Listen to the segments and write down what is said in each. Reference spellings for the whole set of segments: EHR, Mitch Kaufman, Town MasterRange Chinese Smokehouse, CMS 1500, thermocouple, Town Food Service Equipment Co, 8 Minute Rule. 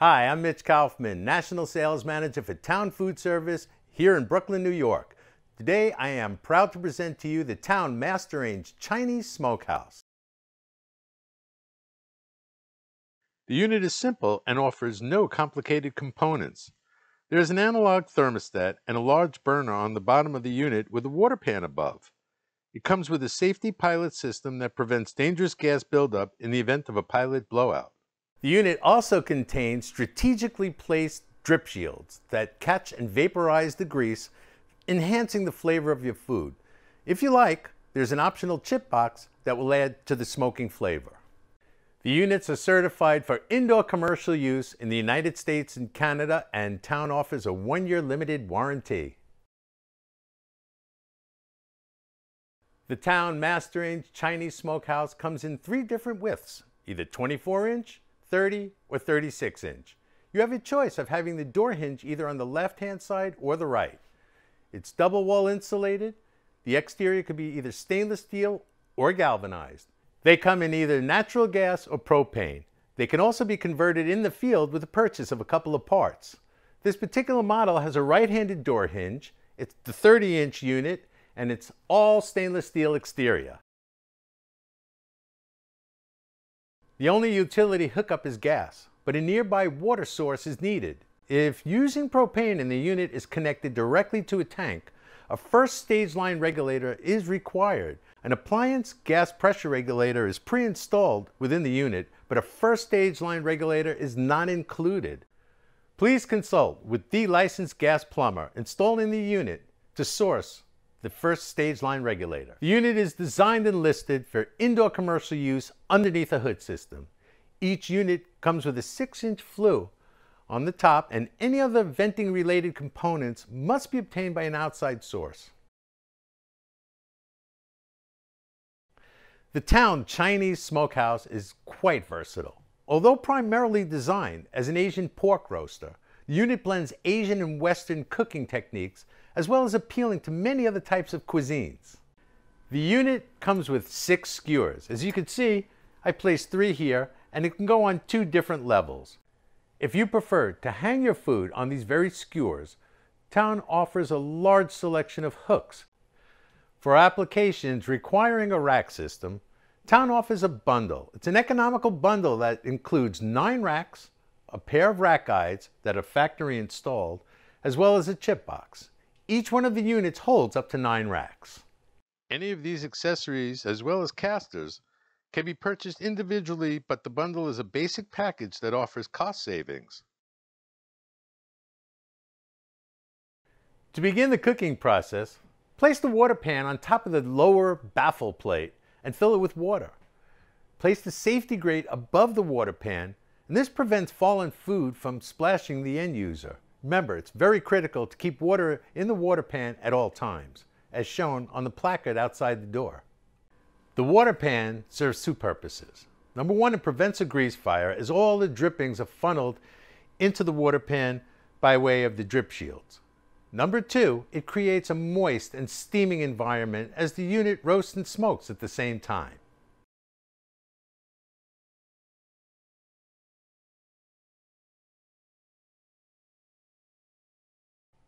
Hi, I'm Mitch Kaufman, National Sales Manager for Town Food Service here in Brooklyn, New York. Today I am proud to present to you the Town MasterRange Chinese Smokehouse. The unit is simple and offers no complicated components. There is an analog thermostat and a large burner on the bottom of the unit with a water pan above. It comes with a safety pilot system that prevents dangerous gas buildup in the event of a pilot blowout. The unit also contains strategically placed drip shields that catch and vaporize the grease, enhancing the flavor of your food. If you like, there's an optional chip box that will add to the smoking flavor. The units are certified for indoor commercial use in the United States and Canada, and Town offers a one-year limited warranty. The Town MasterRange Chinese Smokehouse comes in three different widths, either 24-inch, 30 or 36 inch. You have a choice of having the door hinge either on the left-hand side or the right. It's double wall insulated. The exterior could be either stainless steel or galvanized. They come in either natural gas or propane. They can also be converted in the field with the purchase of a couple of parts. This particular model has a right-handed door hinge. It's the 30-inch unit and it's all stainless steel exterior. The only utility hookup is gas, but a nearby water source is needed. If using propane and the unit is connected directly to a tank, a first stage line regulator is required. An appliance gas pressure regulator is pre-installed within the unit, but a first stage line regulator is not included. Please consult with the licensed gas plumber installing the unit to source the first stage line regulator. The unit is designed and listed for indoor commercial use underneath a hood system. Each unit comes with a 6-inch flue on the top, and any other venting related components must be obtained by an outside source. The Town Chinese Smokehouse is quite versatile. Although primarily designed as an Asian pork roaster, the unit blends Asian and Western cooking techniques, as well as appealing to many other types of cuisines. The unit comes with 6 skewers. As you can see, I placed 3 here, and it can go on 2 different levels. If you prefer to hang your food on these very skewers, Town offers a large selection of hooks. For applications requiring a rack system, Town offers a bundle. It's an economical bundle that includes 9 racks, a pair of rack guides that are factory installed, as well as a chip box. Each one of the units holds up to 9 racks. Any of these accessories, as well as casters, can be purchased individually, but the bundle is a basic package that offers cost savings. To begin the cooking process, place the water pan on top of the lower baffle plate and fill it with water. Place the safety grate above the water pan, and this prevents fallen food from splashing the end user. Remember, it's very critical to keep water in the water pan at all times, as shown on the placard outside the door. The water pan serves 2 purposes. Number 1, it prevents a grease fire, as all the drippings are funneled into the water pan by way of the drip shields. Number 2, it creates a moist and steaming environment as the unit roasts and smokes at the same time.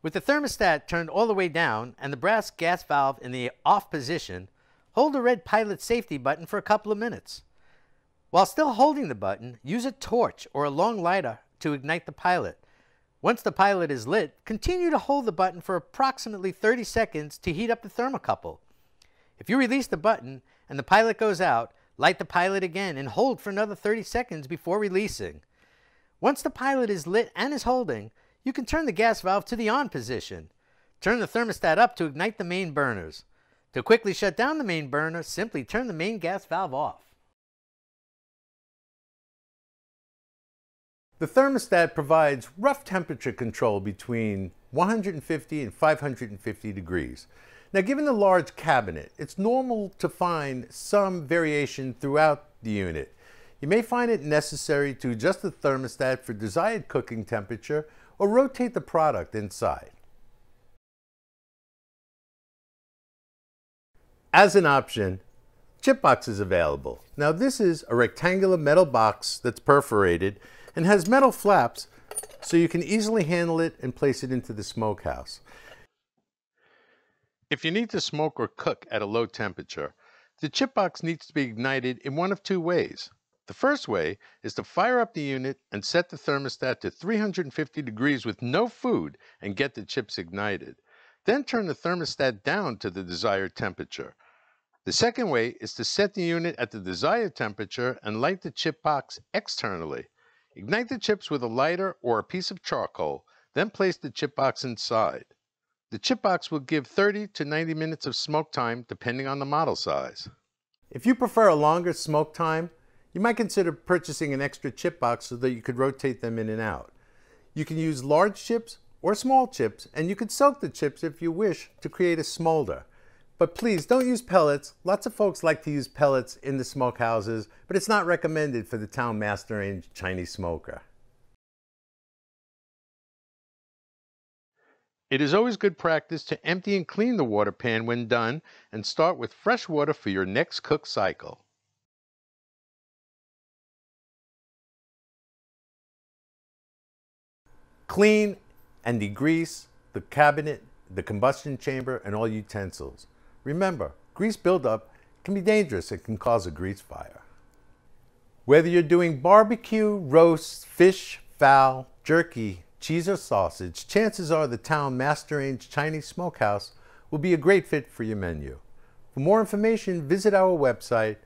With the thermostat turned all the way down and the brass gas valve in the off position, hold the red pilot safety button for a couple of minutes. While still holding the button, use a torch or a long lighter to ignite the pilot. Once the pilot is lit, continue to hold the button for approximately 30 seconds to heat up the thermocouple. If you release the button and the pilot goes out, light the pilot again and hold for another 30 seconds before releasing. Once the pilot is lit and is holding, you can turn the gas valve to the on position. Turn the thermostat up to ignite the main burners. To quickly shut down the main burner, simply turn the main gas valve off. The thermostat provides rough temperature control between 150 and 550 degrees. Now, given the large cabinet, it's normal to find some variation throughout the unit. You may find it necessary to adjust the thermostat for desired cooking temperature or rotate the product inside. As an option, chip box is available. Now, this is a rectangular metal box that's perforated and has metal flaps so you can easily handle it and place it into the smokehouse. If you need to smoke or cook at a low temperature, the chip box needs to be ignited in one of two ways. The first way is to fire up the unit and set the thermostat to 350 degrees with no food and get the chips ignited. Then turn the thermostat down to the desired temperature. The second way is to set the unit at the desired temperature and light the chip box externally. Ignite the chips with a lighter or a piece of charcoal, then place the chip box inside. The chip box will give 30 to 90 minutes of smoke time depending on the model size. If you prefer a longer smoke time, you might consider purchasing an extra chip box so that you could rotate them in and out. You can use large chips or small chips, and you could soak the chips if you wish to create a smolder. But please don't use pellets. Lots of folks like to use pellets in the smokehouses, but it's not recommended for the Town MasterRange Chinese smoker. It is always good practice to empty and clean the water pan when done and start with fresh water for your next cook cycle. Clean and degrease the cabinet, the combustion chamber, and all utensils. Remember, grease buildup can be dangerous. It can cause a grease fire. Whether you're doing barbecue, roast, fish, fowl, jerky, cheese, or sausage, chances are the Town MasterRange Chinese Smokehouse will be a great fit for your menu. For more information, visit our website,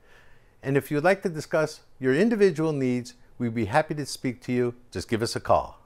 and if you'd like to discuss your individual needs, we'd be happy to speak to you. Just give us a call.